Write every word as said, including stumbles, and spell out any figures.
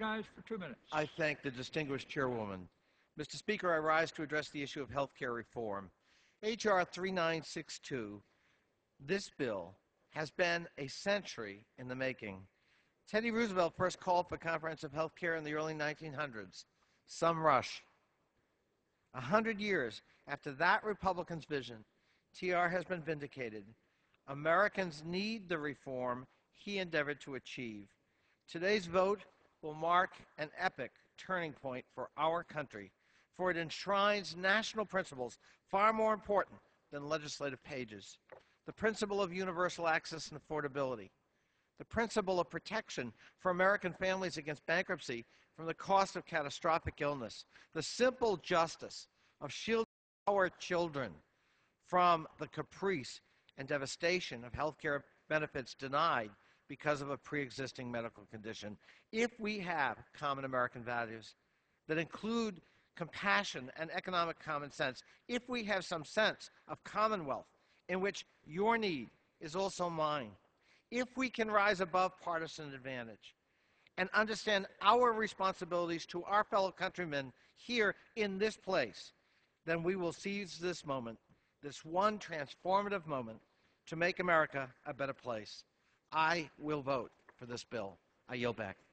recognized for two minutes. I thank the distinguished chairwoman. Mister Speaker, I rise to address the issue of health care reform. H R thirty-nine sixty-two, this bill, has been a century in the making. Teddy Roosevelt first called for comprehensive health care in the early nineteen hundreds. Some rush. A hundred years after that Republican's vision, T R has been vindicated. Americans need the reform he endeavored to achieve. Today's vote will mark an epic turning point for our country, for it enshrines national principles far more important than legislative pages. The principle of universal access and affordability, the principle of protection for American families against bankruptcy from the cost of catastrophic illness, the simple justice of shielding our children from the caprice and devastation of health care benefits denied because of a pre-existing medical condition. If we have common American values that include compassion and economic common sense, if we have some sense of commonwealth in which your need is also mine, if we can rise above partisan advantage and understand our responsibilities to our fellow countrymen here in this place, then we will seize this moment, this one transformative moment, to make America a better place. I will vote for this bill. I yield back.